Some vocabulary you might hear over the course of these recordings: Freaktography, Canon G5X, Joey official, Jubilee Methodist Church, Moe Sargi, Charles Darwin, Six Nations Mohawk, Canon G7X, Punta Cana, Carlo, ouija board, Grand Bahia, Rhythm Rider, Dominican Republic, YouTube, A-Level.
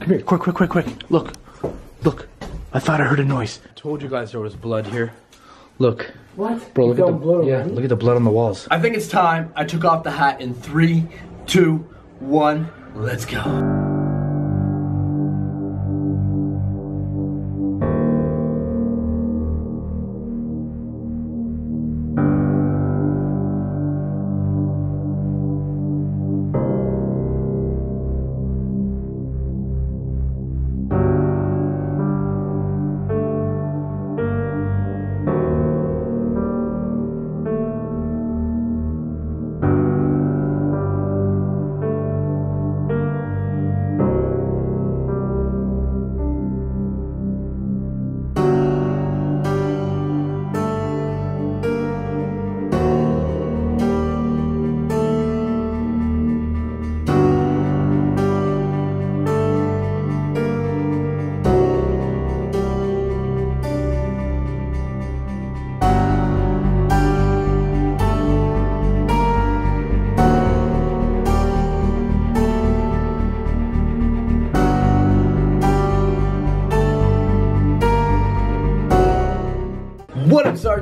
Come here, quick, quick, quick, quick. Look, look. I thought I heard a noise. I told you guys there was blood here. Look. What? Bro, look at the blood. Yeah, look at the blood on the walls. I think it's time. I took off the hat in 3, 2, 1. Let's go.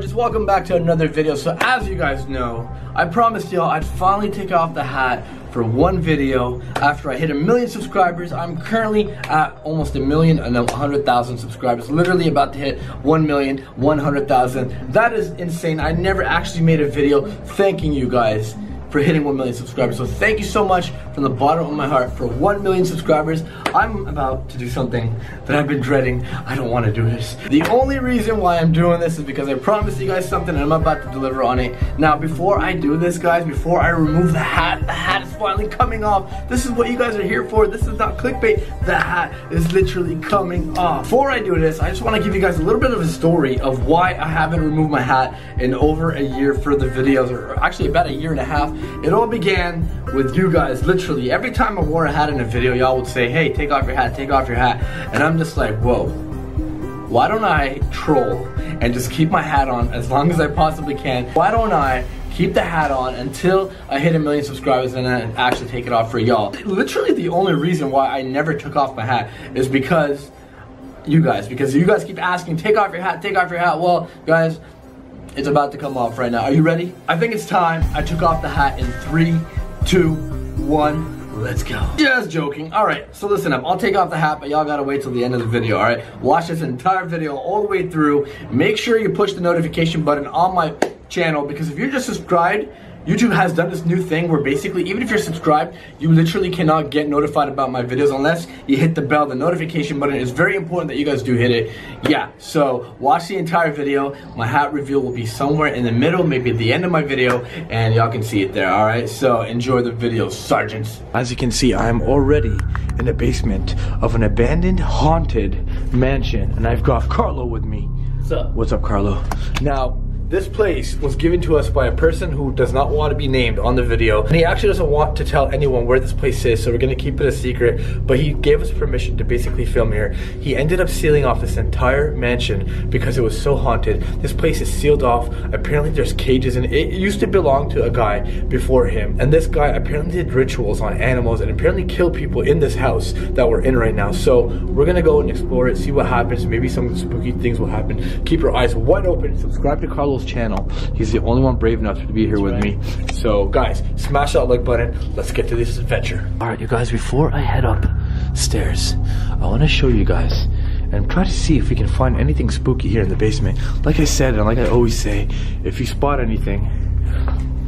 Just welcome back to another video. So as you guys know, I promised y'all I'd finally take off the hat for one video after I hit 1 million subscribers. I'm currently at almost 1,100,000 subscribers, literally about to hit 1,100,000. That is insane. I never actually made a video thanking you guys for hitting 1 million subscribers. So thank you so much from the bottom of my heart for 1 million subscribers. I'm about to do something that I've been dreading. I don't want to do this. The only reason why I'm doing this is because I promised you guys something and I'm about to deliver on it. Now before I do this, guys, before I remove the hat is finally coming off. This is what you guys are here for. This is not clickbait. The hat is literally coming off. Before I do this, I just want to give you guys a little bit of a story of why I haven't removed my hat in over a year for the videos, or actually about a year and a half. It all began with you guys. Literally every time I wore a hat in a video, y'all would say, hey, take off your hat, take off your hat. And I'm just like, whoa, why don't I troll and just keep my hat on as long as I possibly can? Why don't I keep the hat on until I hit 1 million subscribers and then actually take it off for y'all? Literally the only reason why I never took off my hat is because you guys, keep asking, take off your hat, take off your hat. Well, guys, it's about to come off right now. Are you ready? I think it's time. I took off the hat in 3, 2, 1. Let's go. Just joking. All right, so listen up. I'll take off the hat, but y'all gotta wait till the end of the video, all right? Watch this entire video all the way through. Make sure you push the notification button on my channel, because if you're just subscribed, YouTube has done this new thing where basically, even if you're subscribed, you literally cannot get notified about my videos unless you hit the bell, the notification button. It's very important that you guys do hit it. Yeah, so watch the entire video. My hat reveal will be somewhere in the middle, maybe at the end of my video, and y'all can see it there, all right? So enjoy the video, sergeants. As you can see, I'm already in the basement of an abandoned, haunted mansion, and I've got Carlo with me. What's up? What's up, Carlo? Now, this place was given to us by a person who does not want to be named on the video, and he actually doesn't want to tell anyone where this place is, so we're gonna keep it a secret, but he gave us permission to basically film here. He ended up sealing off this entire mansion because it was so haunted. This place is sealed off. Apparently there's cages, and it used to belong to a guy before him, and this guy apparently did rituals on animals and apparently killed people in this house that we're in right now. So we're gonna go and explore it, see what happens. Maybe some spooky things will happen. Keep your eyes wide open. Subscribe to Carlo channel. He's the only one brave enough to be here with me. So guys, smash that like button. Let's get to this adventure. All right, you guys, before I head up stairs, I want to show you guys and try to see if we can find anything spooky here in the basement. Like I said, and like I always say, if you spot anything,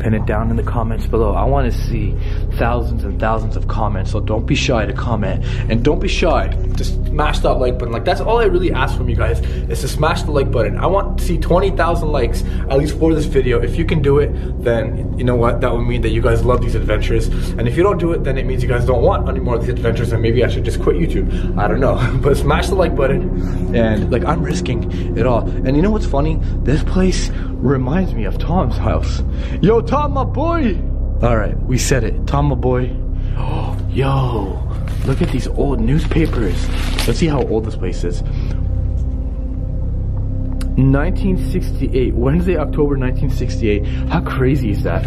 pin it down in the comments below. I want to see thousands and thousands of comments, so don't be shy to comment, and don't be shy, just smash that like button. Like, that's all I really ask from you guys, is to smash the like button. I want to see 20,000 likes at least for this video. If you can do it, then you know what, that would mean that you guys love these adventures, and if you don't do it, then it means you guys don't want any more of these adventures, and maybe I should just quit YouTube, I don't know. But smash the like button, and like, I'm risking it all. And you know what's funny, this place reminds me of Tom's house. Yo, Tom, my boy! Alright, we said it. Tom, my boy. Oh, yo, look at these old newspapers. Let's see how old this place is. 1968. Wednesday, October 1968. How crazy is that?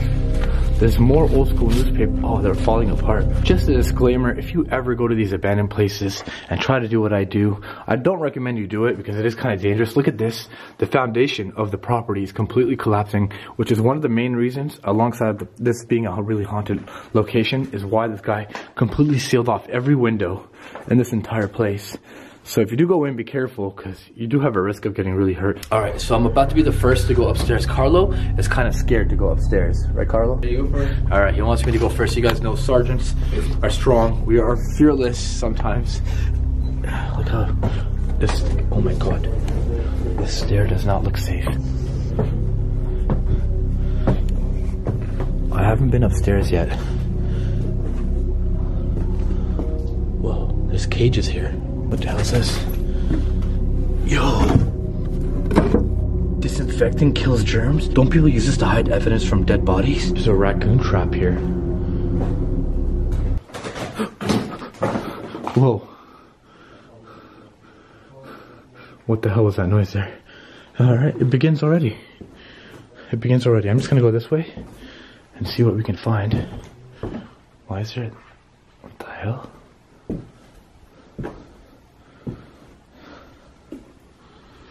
This more old school newspaper. Oh, they're falling apart. Just a disclaimer, if you ever go to these abandoned places and try to do what I do, I don't recommend you do it because it is kind of dangerous. Look at this. The foundation of the property is completely collapsing, which is one of the main reasons, alongside this being a really haunted location, is why this guy completely sealed off every window in this entire place. So if you do go in, be careful, because you do have a risk of getting really hurt. All right, so I'm about to be the first to go upstairs. Carlo is kind of scared to go upstairs. Right, Carlo? There you go for it. All right, he wants me to go first. You guys know sergeants are strong. We are fearless sometimes. Look how this, oh my God. This stair does not look safe. I haven't been upstairs yet. Whoa, there's cages here. What the hell is this? Yo! Disinfecting kills germs? Don't people use this to hide evidence from dead bodies? There's a raccoon trap here. Whoa. What the hell was that noise there? Alright, it begins already. It begins already. I'm just gonna go this way and see what we can find. Why is there... What the hell?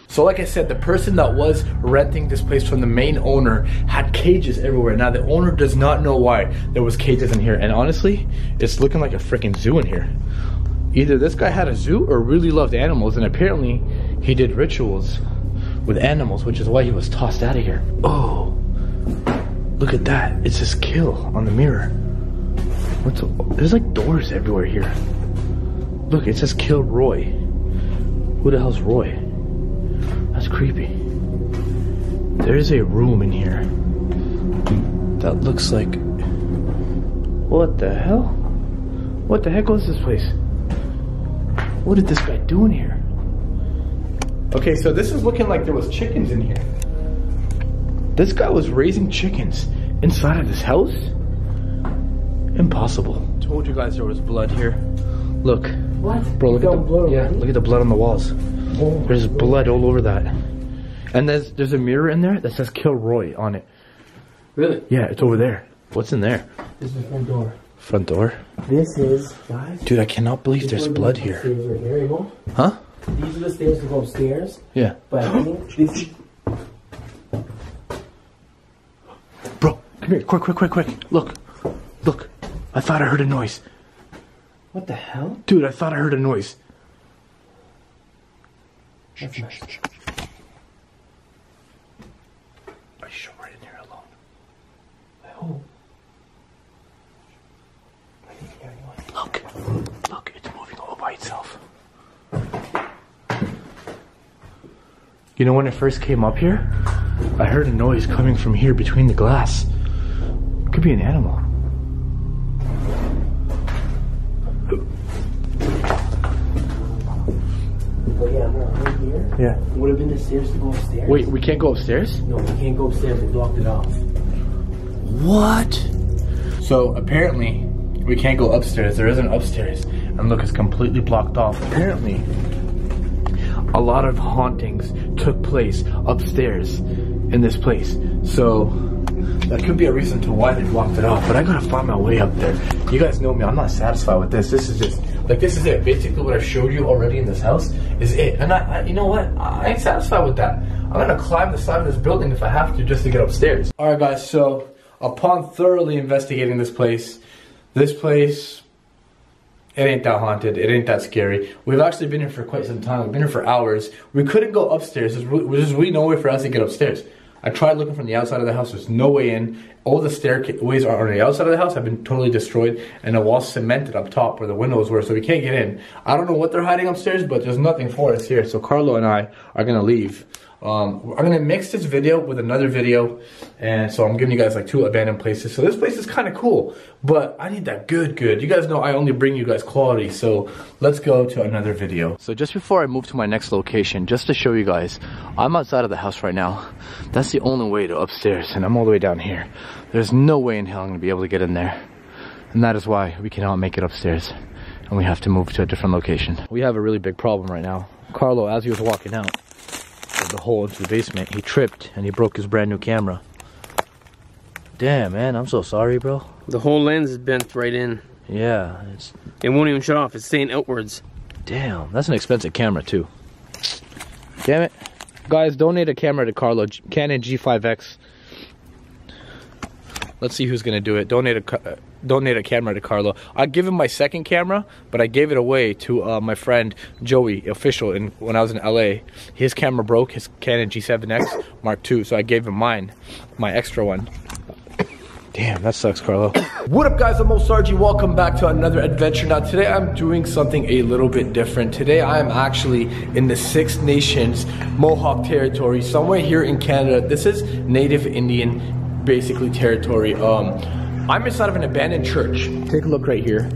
So like I said, the person that was renting this place from the main owner had cages everywhere. Now the owner does not know why there was cages in here. And honestly, it's looking like a freaking zoo in here. Either this guy had a zoo or really loved animals, and apparently he did rituals with animals, which is why he was tossed out of here. Oh, look at that. It says kill on the mirror. What's there's like doors everywhere here. Look, it says kill Roy. Who the hell's Roy? That's creepy. There's a room in here that looks like... What the hell? What the heck was this place? What did this guy do in here? Okay, so this is looking like there was chickens in here. This guy was raising chickens inside of this house? Impossible. I told you guys there was blood here. Look. What? Bro, look at the, yeah, look at the blood on the walls. There's blood all over that. And there's a mirror in there that says Kill Roy on it. Really? Yeah, it's over there. What's in there? This is the front door. Front door? This is, guys. Dude, I cannot believe there's blood here. Huh? These are the stairs to go upstairs. Yeah. But I think this... Bro, come here. Quick, quick, quick, quick. Look. Look. I thought I heard a noise. What the hell? Dude, I thought I heard a noise. That's nice. Are you sure we're in here alone? I hope. I didn't hear anyone. Look! Look, it's moving all by itself. You know, when it first came up here, I heard a noise coming from here between the glass. It could be an animal. Yeah. It would have been the stairs to go upstairs. Wait, we can't go upstairs? No, we can't go upstairs. We blocked it off. What? So apparently, we can't go upstairs. There isn't upstairs. And look, it's completely blocked off. Apparently, a lot of hauntings took place upstairs in this place. So that could be a reason to why they blocked it off. But I gotta find my way up there. You guys know me. I'm not satisfied with this. This is just... Like, this is it. Basically, what I've showed you already in this house is it. And I you know what? I ain't satisfied with that. I'm going to climb the side of this building if I have to just to get upstairs. All right, guys. So, upon thoroughly investigating this place, it ain't that haunted. It ain't that scary. We've actually been here for quite some time. We've been here for hours. We couldn't go upstairs. There's really no way for us to get upstairs. I tried looking from the outside of the house. There's no way in. All the stairways are on the outside of the house have been totally destroyed, and the wall's cemented up top where the windows were, so we can't get in. I don't know what they're hiding upstairs, but there's nothing for us here. So Carlo and I are gonna leave. I'm gonna mix this video with another video, and so I'm giving you guys like two abandoned places. So this place is kind of cool, but I need that good. You guys know I only bring you guys quality, so let's go to another video. So just before I move to my next location, just to show you guys, I'm outside of the house right now. That's the only way to upstairs, and I'm all the way down here. There's no way in hell I'm gonna be able to get in there, and that is why we cannot make it upstairs, and we have to move to a different location. We have a really big problem right now. Carlo, as he was walking out the hole into the basement, he tripped and he broke his brand new camera. Damn, man, I'm so sorry, bro. The whole lens is bent right in. Yeah, it's... It won't even shut off. It's staying outwards. Damn, that's an expensive camera, too. Damn it. Guys, donate a camera to Carlo. Canon G5X. Let's see who's gonna do it. Donate a camera to Carlo. I gave him my second camera, but I gave it away to my friend Joey Official. And when I was in LA, his camera broke. His Canon G7X Mark 2. So I gave him mine, my extra one. Damn, that sucks, Carlo. What up, guys? I'm Moe Sargi. Welcome back to another adventure. Now, today I'm doing something a little bit different. Today I am actually in the Six Nations Mohawk territory, somewhere here in Canada. This is Native Indian. Basically territory. I'm inside of an abandoned church. Take a look right here.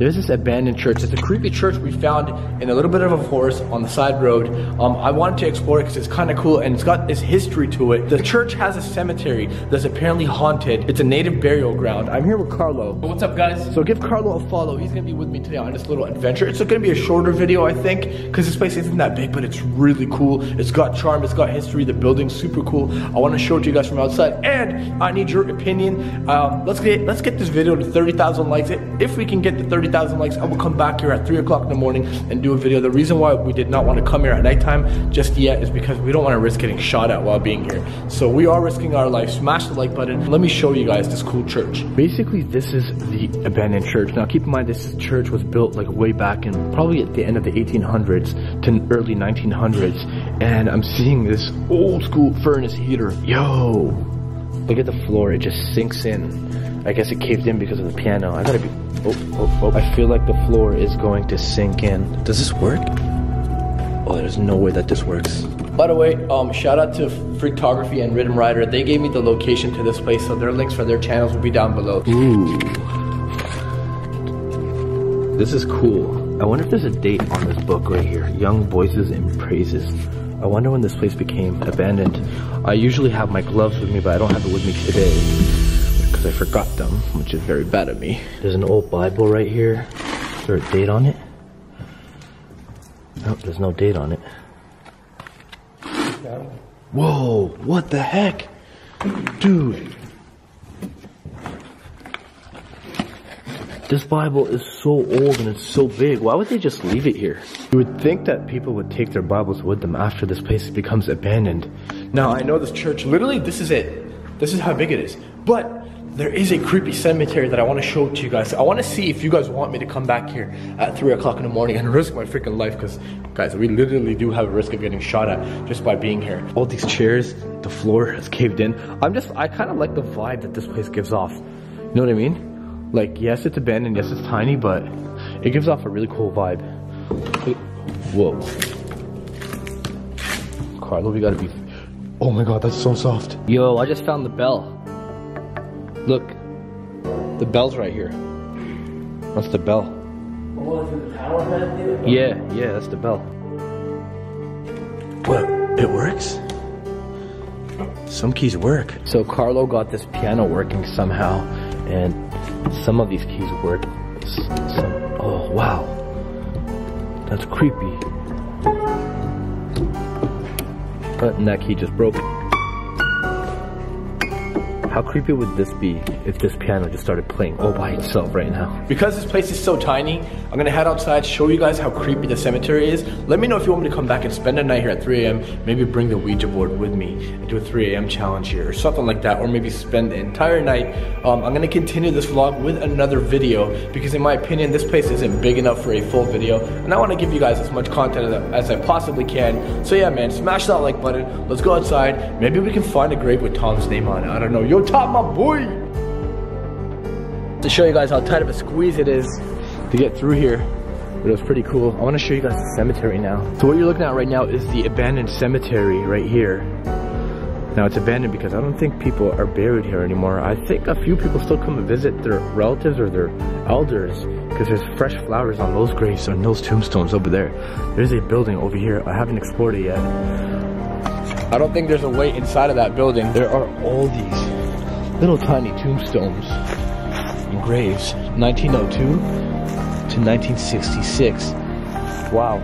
There's this abandoned church. It's a creepy church we found in a little bit of a forest on the side road. I wanted to explore it because it's kind of cool and it's got this history to it. The church has a cemetery that's apparently haunted. It's a native burial ground. I'm here with Carlo. What's up, guys? So give Carlo a follow. He's going to be with me today on this little adventure. It's going to be a shorter video, I think, because this place isn't that big, but it's really cool. It's got charm. It's got history. The building's super cool. I want to show it to you guys from outside, and I need your opinion. Let's get this video to 30,000 likes. If we can get the 30,000 likes, I will come back here at 3 o'clock in the morning and do a video. The reason why we did not want to come here at nighttime just yet is because we don't want to risk getting shot at while being here. So we are risking our life. Smash the like button. Let me show you guys this cool church. Basically, this is the abandoned church. Now, keep in mind, this church was built like way back in probably at the end of the 1800s to early 1900s. And I'm seeing this old school furnace heater. Yo, look at the floor. It just sinks in. I guess it caved in because of the piano. I gotta be... Oh, oh, oh. I feel like the floor is going to sink in. Does this work? Oh, there's no way that this works. By the way, shout out to Freaktography and Rhythm Rider. They gave me the location to this place, so their links for their channels will be down below. Ooh. This is cool. I wonder if there's a date on this book right here. Young Voices and Praises. I wonder when this place became abandoned. I usually have my gloves with me, but I don't have it with me today. I forgot them, which is very bad of me. There's an old Bible right here. Is there a date on it? Nope, there's no date on it. Whoa, what the heck? Dude. This Bible is so old and it's so big. Why would they just leave it here? You would think that people would take their Bibles with them after this place becomes abandoned. Now, I know this church, literally this is it. This is how big it is. But there is a creepy cemetery that I want to show to you guys. I want to see if you guys want me to come back here at 3 o'clock in the morning and risk my freaking life, because, guys, we literally do have a risk of getting shot at just by being here. All these chairs, the floor is caved in. I kind of like the vibe that this place gives off. You know what I mean? Like, yes, it's abandoned, yes, it's tiny, but it gives off a really cool vibe. Whoa. Carlo, we gotta be... Oh my god, that's so soft. Yo, I just found the bell. Look, the bell's right here. That's the bell. Oh, is it the power head, dude? Yeah, that's the bell. What? It works? Some keys work. So Carlo got this piano working somehow, and some of these keys work. Oh, wow. That's creepy. And that key just broke. How creepy would this be if this piano just started playing all by itself right now? Because this place is so tiny, I'm gonna head outside, show you guys how creepy the cemetery is. Let me know if you want me to come back and spend a night here at 3 a.m. Maybe bring the Ouija board with me and do a 3 a.m. challenge here or something like that, or maybe spend the entire night. I'm gonna continue this vlog with another video because in my opinion, this place isn't big enough for a full video and I wanna give you guys as much content as I possibly can. So yeah, man, smash that like button. Let's go outside. Maybe we can find a grave with Tom's name on it. I don't know. Yo, Top, my boy! To show you guys how tight of a squeeze it is to get through here, but it was pretty cool. I want to show you guys the cemetery now. So what you're looking at right now is the abandoned cemetery right here. Now it's abandoned because I don't think people are buried here anymore. I think a few people still come and visit their relatives or their elders because there's fresh flowers on those graves and those tombstones over there. There's a building over here. I haven't explored it yet. I don't think there's a way inside of that building. There are all these little tiny tombstones and graves, 1902 to 1966. Wow,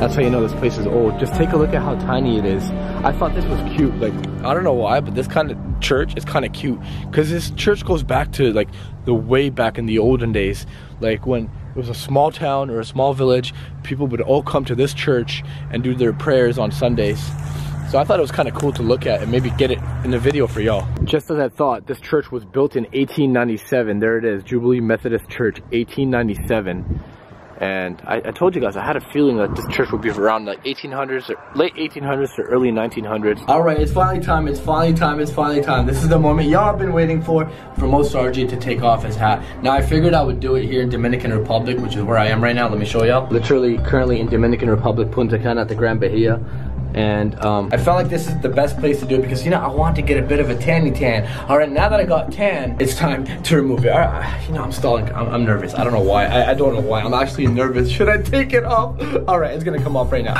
that's how you know this place is old. Just take a look at how tiny it is. I thought this was cute. Like, I don't know why, but this kind of church is kind of cute because this church goes back to like the way back in the olden days, like when it was a small town or a small village, people would all come to this church and do their prayers on Sundays. So I thought it was kind of cool to look at and maybe get it in the video for y'all. Just as I thought, this church was built in 1897. There it is, Jubilee Methodist Church, 1897. And I told you guys, I had a feeling that this church would be around like 1800s, or late 1800s to early 1900s. All right, it's finally time, it's finally time, it's finally time. This is the moment y'all have been waiting for Moe Sargi to take off his hat. Now, I figured I would do it here in Dominican Republic, which is where I am right now. Let me show y'all. Literally, currently in Dominican Republic, Punta Cana at the Grand Bahia. And I felt like this is the best place to do it because, you know, I want to get a bit of a tanny tan. All right, now that I got tan, it's time to remove it. All right, you know, I'm stalling. I'm nervous. I don't know why. I don't know why. I'm actually nervous. Should I take it off? All right, it's going to come off right now.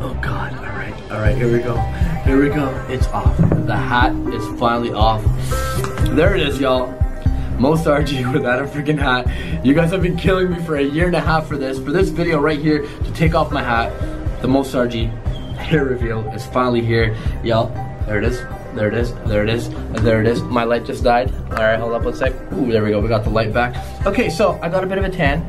Oh, God. All right, here we go. Here we go. It's off. The hat is finally off. There it is, y'all. Moe Sargi without a freaking hat. You guys have been killing me for a year and a half for this video right here to take off my hat. The Moe Sargi hair reveal is finally here. Y'all, there it is, there it is, there it is, there it is. My light just died. All right, hold up one sec. Ooh, there we go, we got the light back. Okay, so I got a bit of a tan.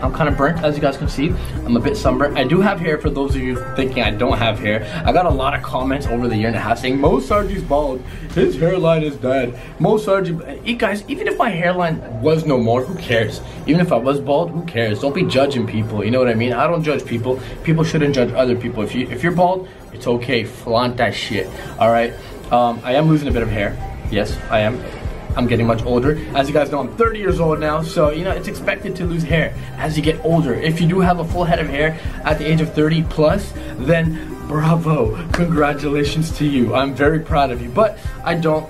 I'm kind of burnt, as you guys can see. I'm a bit sunburnt. I do have hair, for those of you thinking I don't have hair. I got a lot of comments over the year and a half saying, Moe Sargi's bald, his hairline is dead. Moe Sargi, guys, even if my hairline was no more, who cares? Even if I was bald, who cares? Don't be judging people, you know what I mean? I don't judge people. People shouldn't judge other people. If you're bald, it's okay, flaunt that shit, all right? I am losing a bit of hair. Yes, I am. I'm getting much older. As you guys know, I'm 30 years old now, so you know, it's expected to lose hair as you get older. If you do have a full head of hair at the age of 30 plus, then bravo, congratulations to you. I'm very proud of you, but I don't,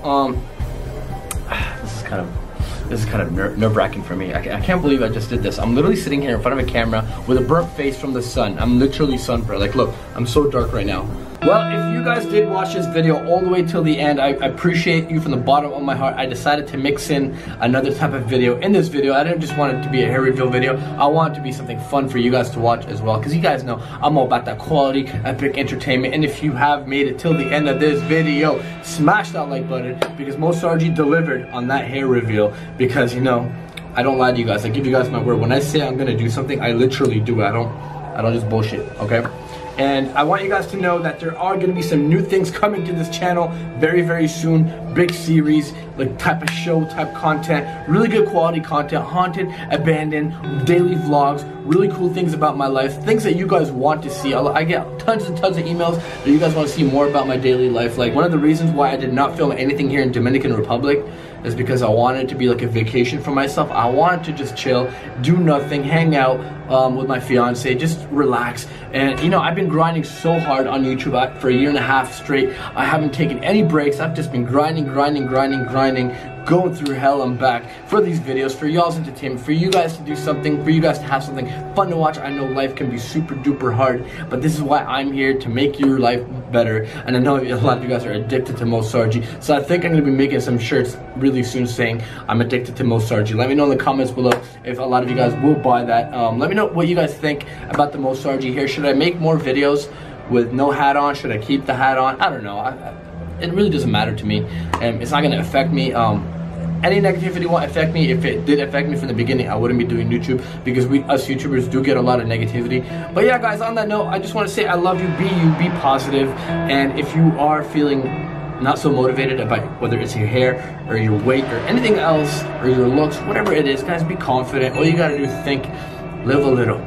this is kind of nerve-wracking for me. I can't believe I just did this. I'm literally sitting here in front of a camera with a burnt face from the sun. I'm literally sunburned. Like, look, I'm so dark right now. Well, if you guys did watch this video all the way till the end, I appreciate you from the bottom of my heart. I decided to mix in another type of video in this video. I didn't just want it to be a hair reveal video. I want it to be something fun for you guys to watch as well, because you guys know I'm all about that quality, epic entertainment. And if you have made it till the end of this video, smash that like button, because Moe Sargi delivered on that hair reveal. Because, you know, I don't lie to you guys. I give you guys my word. When I say I'm going to do something, I literally do it. I don't just bullshit, okay? And I want you guys to know that there are going to be some new things coming to this channel very, very soon. Big series, like type of show, type content, really good quality content, haunted, abandoned, daily vlogs, really cool things about my life, things that you guys want to see. I get tons and tons of emails that you guys want to see more about my daily life. Like, one of the reasons why I did not film anything here in Dominican Republic is because I wanted it to be like a vacation for myself. I wanted to just chill, do nothing, hang out with my fiance, just relax. And you know, I've been grinding so hard on YouTube for a year and a half straight. I haven't taken any breaks. I've just been grinding, going through hell and back for these videos, for y'all's entertainment, for you guys to do something, for you guys to have something fun to watch. I know life can be super duper hard, but this is why I'm here, to make your life better. And I know a lot of you guys are addicted to Moe Sargi, so I think I'm gonna be making some shirts really soon saying I'm addicted to Moe Sargi. Let me know in the comments below if a lot of you guys will buy that. Let me know what you guys think about the Moe Sargi here. Should I make more videos with no hat on? Should I keep the hat on? I don't know. It really doesn't matter to me, and it's not going to affect me. Any negativity won't affect me. If it did affect me from the beginning, I wouldn't be doing YouTube, because we, us YouTubers, do get a lot of negativity. But yeah, guys, on that note, I just want to say I love you. Be you, be positive. And if you are feeling not so motivated about whether it's your hair or your weight or anything else or your looks, whatever it is, guys, be confident. All you got to do is think, live a little,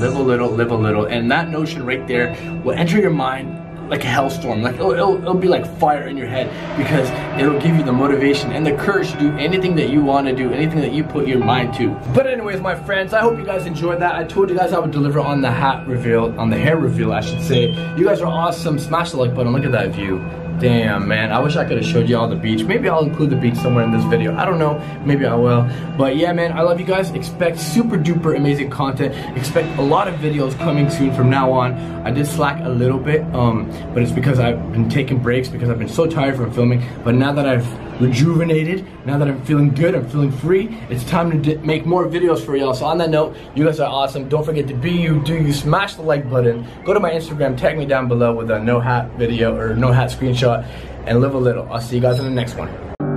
live a little, live a little. And that notion right there will enter your mind like a hellstorm. Like it'll be like fire in your head, because it'll give you the motivation and the courage to do anything that you want to do, anything that you put your mind to. But anyways, my friends, I hope you guys enjoyed that. I told you guys I would deliver on the hat reveal, on the hair reveal, I should say. You guys are awesome. Smash the like button. Look at that view. Damn, man, I wish I could have showed y'all the beach. Maybe I'll include the beach somewhere in this video. I don't know, maybe I will. But yeah, man, I love you guys. Expect super duper amazing content. Expect a lot of videos coming soon from now on. I did slack a little bit, but it's because I've been taking breaks, because I've been so tired from filming. But now that I've rejuvenated. Now that I'm feeling good, I'm feeling free, it's time to make more videos for y'all. So on that note, you guys are awesome. Don't forget to be you, do you, smash the like button. Go to my Instagram, tag me down below with a no hat video or no hat screenshot, and live a little. I'll see you guys in the next one.